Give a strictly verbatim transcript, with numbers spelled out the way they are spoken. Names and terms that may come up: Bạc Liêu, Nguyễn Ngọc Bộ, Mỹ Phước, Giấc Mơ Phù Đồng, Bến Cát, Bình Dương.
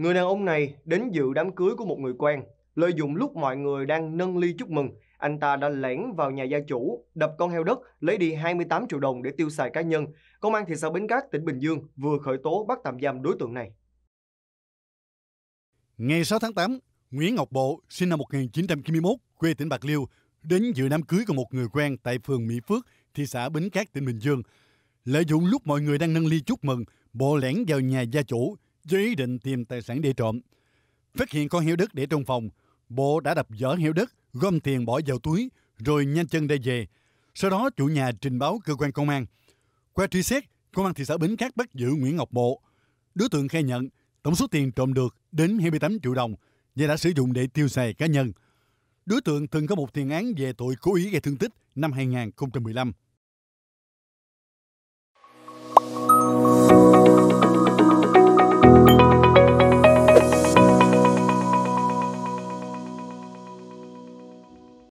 Người đàn ông này đến dự đám cưới của một người quen. Lợi dụng lúc mọi người đang nâng ly chúc mừng, anh ta đã lẻn vào nhà gia chủ, đập con heo đất, lấy đi hai mươi tám triệu đồng để tiêu xài cá nhân. Công an thị xã Bến Cát, tỉnh Bình Dương vừa khởi tố bắt tạm giam đối tượng này. Ngày sáu tháng tám, Nguyễn Ngọc Bộ, sinh năm một nghìn chín trăm chín mươi mốt, quê tỉnh Bạc Liêu, đến dự đám cưới của một người quen tại phường Mỹ Phước, thị xã Bến Cát, tỉnh Bình Dương. Lợi dụng lúc mọi người đang nâng ly chúc mừng, Bộ lẻn vào nhà gia chủ với ý định tìm tài sản để trộm. Phát hiện con heo đất để trong phòng, Bộ đã đập vỡ heo đất, gom tiền bỏ vào túi, rồi nhanh chân đi về. Sau đó chủ nhà trình báo cơ quan công an. Qua truy xét, công an thị xã Bến Cát bắt giữ Nguyễn Ngọc Bộ. Đối tượng khai nhận tổng số tiền trộm được đến hai mươi tám triệu đồng và đã sử dụng để tiêu xài cá nhân. Đối tượng từng có một tiền án về tội cố ý gây thương tích năm hai nghìn không trăm mười lăm.